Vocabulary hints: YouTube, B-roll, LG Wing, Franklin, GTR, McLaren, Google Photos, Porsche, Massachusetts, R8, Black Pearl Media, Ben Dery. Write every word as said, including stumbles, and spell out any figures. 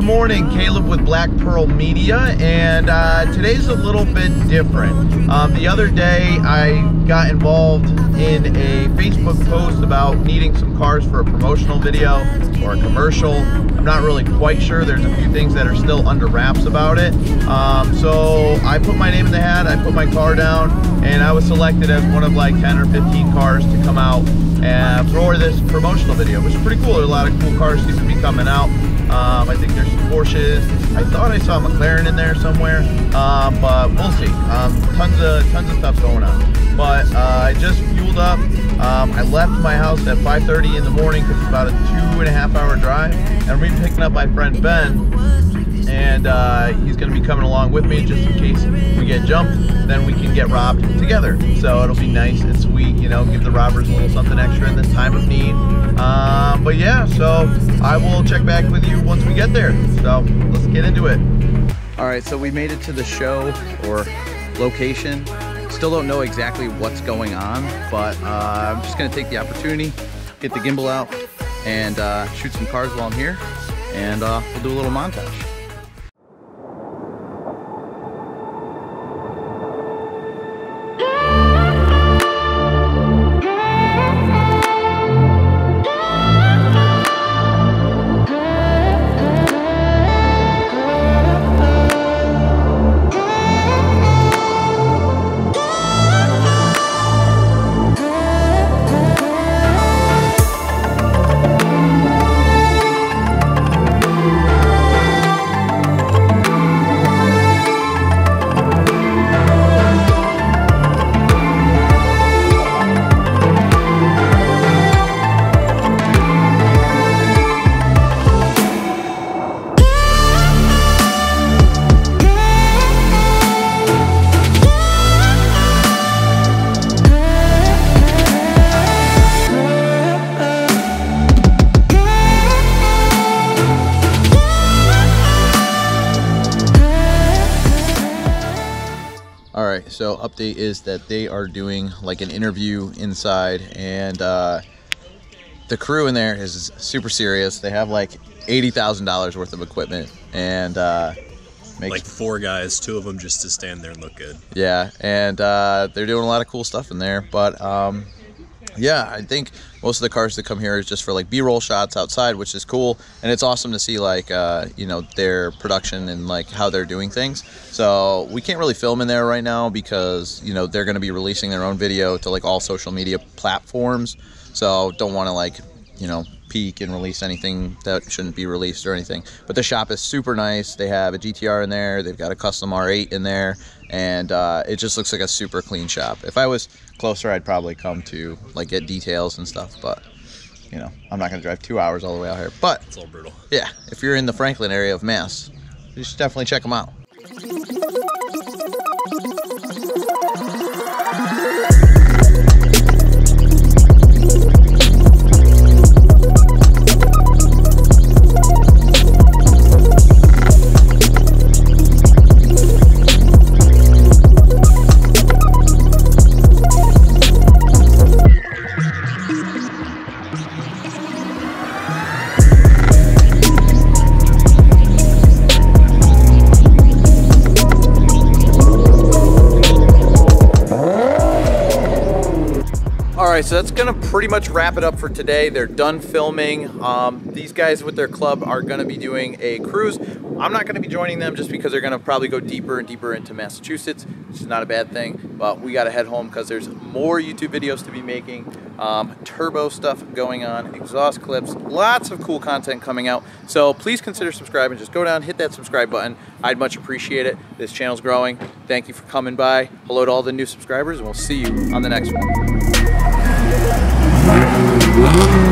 good morning. Caleb with Black Pearl Media, and uh, today's a little bit different. Um, the other day I got involved in a Facebook post about needing some cars for a promotional video or a commercial. I'm not really quite sure. There's a few things that are still under wraps about it. Um, so I put my name in the hat, I put my car down, and I was selected as one of like ten or fifteen cars to come out uh, for this promotional video, which is pretty cool. There are a lot of cool cars seem to be coming out. Um, I think there's some Porsches. I thought I saw a McLaren in there somewhere, um, but we'll see. Um, tons of tons of stuff going on. But uh, I just fueled up. Um, I left my house at five thirty in the morning because it's about a two and a half hour drive, and I'm even picking up my friend Ben, and uh, he's going to be coming along with me just in case we get jumped. Then we can get robbed together. So it'll be nice and sweet, you know, give the robbers a little something extra in this time of need. Um, but yeah, so I will check back with you once we get there. So let's get into it. All right, so we made it to the show or location. Still don't know exactly what's going on, but uh, I'm just gonna take the opportunity, get the gimbal out, and uh, shoot some cars while I'm here, and uh, we'll do a little montage. So update is that they are doing like an interview inside, and uh, the crew in there is super serious. They have like eighty thousand dollars worth of equipment, and uh, makes like four guys, two of them just to stand there and look good. Yeah, and uh, they're doing a lot of cool stuff in there. But um, yeah, I think most of the cars that come here is just for like B-roll shots outside, which is cool, and it's awesome to see like uh, you know, their production and like how they're doing things. So we can't really film in there right now because, you know, they're going to be releasing their own video to like all social media platforms. So don't want to like, you know, peek and release anything that shouldn't be released or anything. But the shop is super nice. They have a G T R in there. They've got a custom R eight in there. And uh, it just looks like a super clean shop. If I was closer, I'd probably come to like get details and stuff. But, you know, I'm not going to drive two hours all the way out here. But it's a little brutal. Yeah, if you're in the Franklin area of Mass, you should definitely check them out. So that's gonna pretty much wrap it up for today. They're done filming. Um, these guys with their club are gonna be doing a cruise. I'm not gonna be joining them just because they're gonna probably go deeper and deeper into Massachusetts, which is not a bad thing, but we gotta head home because there's more YouTube videos to be making, um, turbo stuff going on, exhaust clips, lots of cool content coming out. So please consider subscribing. Just go down, hit that subscribe button. I'd much appreciate it. This channel's growing. Thank you for coming by. Hello to all the new subscribers, and we'll see you on the next one. Wow.